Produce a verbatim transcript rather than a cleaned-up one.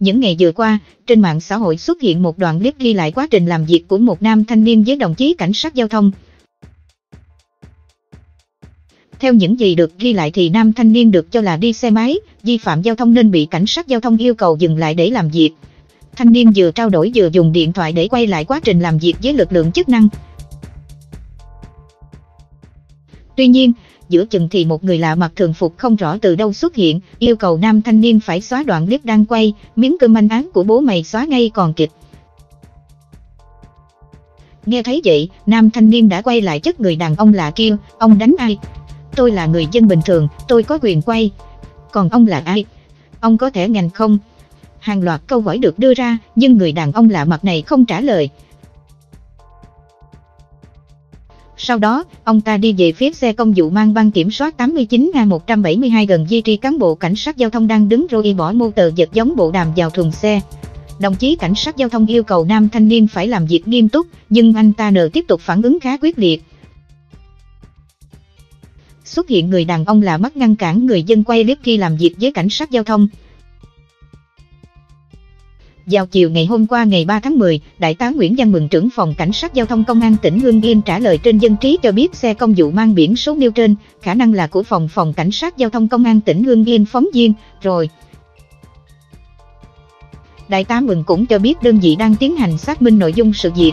Những ngày vừa qua, trên mạng xã hội xuất hiện một đoạn clip ghi lại quá trình làm việc của một nam thanh niên với đồng chí cảnh sát giao thông. Theo những gì được ghi lại thì nam thanh niên được cho là đi xe máy, vi phạm giao thông nên bị cảnh sát giao thông yêu cầu dừng lại để làm việc. Thanh niên vừa trao đổi vừa dùng điện thoại để quay lại quá trình làm việc với lực lượng chức năng. Tuy nhiên, giữa chừng thì một người lạ mặt thường phục không rõ từ đâu xuất hiện, yêu cầu nam thanh niên phải xóa đoạn clip đang quay, miếng cơm manh áo của bố mày xóa ngay còn kịp. Nghe thấy vậy, nam thanh niên đã quay lại chất người đàn ông lạ kia, ông đánh ai? Tôi là người dân bình thường, tôi có quyền quay. Còn ông là ai? Ông có thẻ ngành không? Hàng loạt câu hỏi được đưa ra, nhưng người đàn ông lạ mặt này không trả lời. Sau đó, ông ta đi về phía xe công vụ mang băng kiểm soát tám chín A một bảy hai gần di tri cán bộ cảnh sát giao thông đang đứng rồi bỏ mô tờ giật giống bộ đàm vào thùng xe. Đồng chí cảnh sát giao thông yêu cầu nam thanh niên phải làm việc nghiêm túc, nhưng anh ta nờ tiếp tục phản ứng khá quyết liệt. Xuất hiện người đàn ông lạ mắt ngăn cản người dân quay clip khi làm việc với cảnh sát giao thông. Vào chiều ngày hôm qua ngày ba tháng mười, Đại tá Nguyễn Văn Mừng, trưởng phòng Cảnh sát Giao thông Công an tỉnh Hưng Yên trả lời trên Dân trí cho biết xe công vụ mang biển số nêu trên, khả năng là của phòng phòng Cảnh sát Giao thông Công an tỉnh Hưng Yên phóng viên, rồi. Đại tá Mừng cũng cho biết đơn vị đang tiến hành xác minh nội dung sự việc.